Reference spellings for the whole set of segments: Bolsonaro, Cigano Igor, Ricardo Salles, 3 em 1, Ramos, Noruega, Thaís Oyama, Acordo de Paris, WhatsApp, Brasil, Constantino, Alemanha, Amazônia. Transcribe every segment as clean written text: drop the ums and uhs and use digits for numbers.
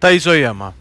Thaís Oyama.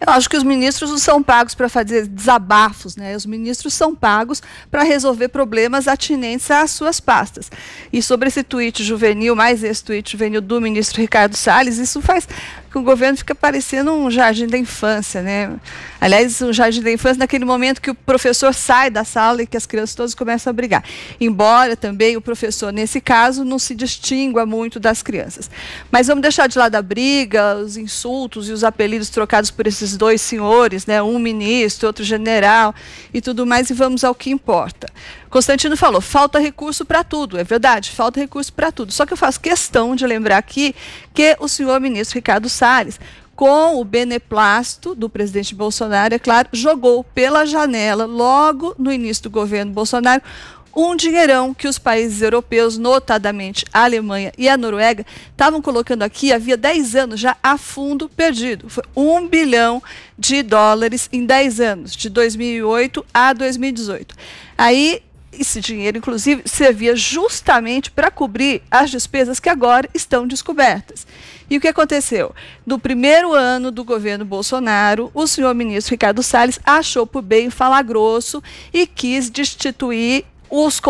Eu acho que os ministros não são pagos para fazer desabafos, né? Os ministros são pagos para resolver problemas atinentes às suas pastas. E sobre esse tweet juvenil, mais esse tweet juvenil do ministro Ricardo Salles, isso faz que o governo fica parecendo um jardim da infância, né? Aliás, um jardim da infância naquele momento que o professor sai da sala e que as crianças todas começam a brigar. Embora também o professor, nesse caso, não se distingua muito das crianças. Mas vamos deixar de lado a briga, os insultos e os apelidos trocados por esses dois senhores, né? Um ministro, outro general e tudo mais, e vamos ao que importa. Constantino falou, falta recurso para tudo. É verdade, falta recurso para tudo. Só que eu faço questão de lembrar aqui que o senhor ministro Ricardo Salles, com o beneplácito do presidente Bolsonaro, é claro, jogou pela janela, logo no início do governo Bolsonaro, um dinheirão que os países europeus, notadamente a Alemanha e a Noruega, estavam colocando aqui, havia 10 anos já, a fundo perdido. Foi US$ 1 bilhão em 10 anos, de 2008 a 2018. Aí, esse dinheiro, inclusive, servia justamente para cobrir as despesas que agora estão descobertas. E o que aconteceu? No primeiro ano do governo Bolsonaro, o senhor ministro Ricardo Salles achou por bem falar grosso e quis destituir os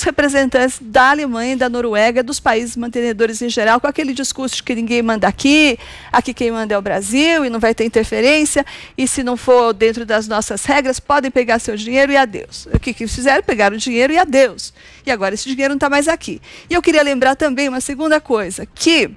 representantes da Alemanha, da Noruega, dos países mantenedores em geral, com aquele discurso de que ninguém manda aqui, aqui quem manda é o Brasil e não vai ter interferência, e se não for dentro das nossas regras, podem pegar seu dinheiro e adeus. O que fizeram? Pegaram o dinheiro e adeus. E agora esse dinheiro não está mais aqui. E eu queria lembrar também uma segunda coisa, que,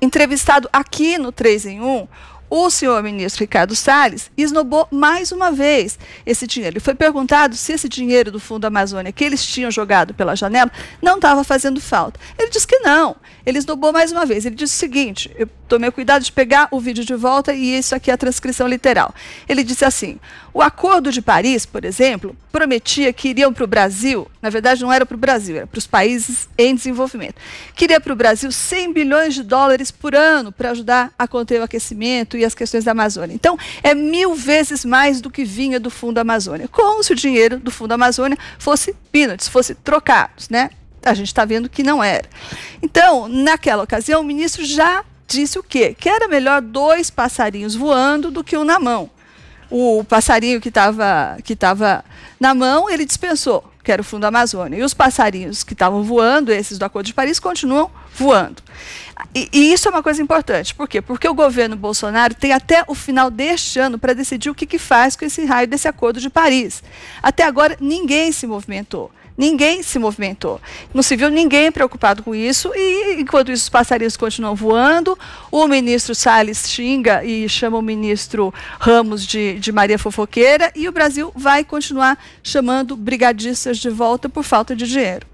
entrevistado aqui no 3 em 1, o senhor ministro Ricardo Salles esnobou mais uma vez esse dinheiro. Ele foi perguntado se esse dinheiro do Fundo Amazônia que eles tinham jogado pela janela não estava fazendo falta. Ele disse que não. Ele esnobou mais uma vez. Ele disse o seguinte, eu tomei cuidado de pegar o vídeo de volta e isso aqui é a transcrição literal. Ele disse assim, o Acordo de Paris, por exemplo, prometia que iriam para o Brasil, na verdade não era para o Brasil, era para os países em desenvolvimento, que iria para o Brasil US$ 100 bilhões por ano para ajudar a conter o aquecimento e as questões da Amazônia. Então, é 1000 vezes mais do que vinha do Fundo Amazônia, como se o dinheiro do Fundo Amazônia fosse peanuts, fosse trocados, né? A gente está vendo que não era. Então, naquela ocasião, o ministro já disse o quê? Que era melhor 2 passarinhos voando do que um na mão. O passarinho que estava na mão, ele dispensou, que era o Fundo Amazônia. E os passarinhos que estavam voando, esses do Acordo de Paris, continuam voando. E isso é uma coisa importante. Por quê? Porque o governo Bolsonaro tem até o final deste ano para decidir o que faz com esse raio desse Acordo de Paris. Até agora, ninguém se movimentou. Ninguém se movimentou. Não se viu ninguém preocupado com isso e, enquanto isso, os passarinhos continuam voando. O ministro Salles xinga e chama o ministro Ramos de Maria Fofoqueira e o Brasil vai continuar chamando brigadistas de volta por falta de dinheiro.